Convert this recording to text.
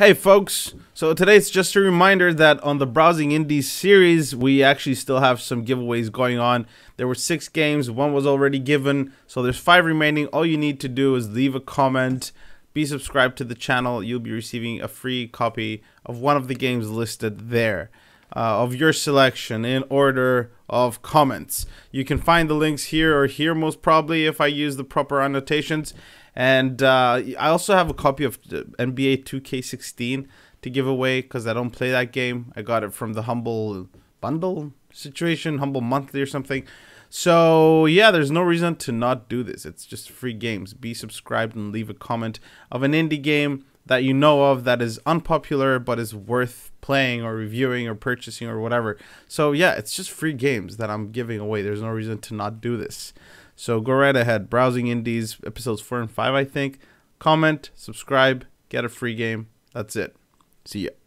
Hey folks, so today's just a reminder that on the Browsing Indies series, we actually still have some giveaways going on. There were 6 games, 1 was already given, so there's 5 remaining. All you need to do is leave a comment, be subscribed to the channel, you'll be receiving a free copy of one of the games listed there, of your selection in order of comments. You can find the links here or here most probably if I use the proper annotations. And I also have a copy of NBA 2K16 to give away because I don't play that game. I got it from the Humble Bundle situation, Humble Monthly or something. So yeah, there's no reason to not do this. It's just free games. Be subscribed and leave a comment of an indie game that you know of that is unpopular but is worth playing or reviewing or purchasing or whatever. So yeah, it's just free games that I'm giving away. There's no reason to not do this. So go right ahead, Browsing Indies, episodes 4 and 5, I think. Comment, subscribe, get a free game. That's it. See ya.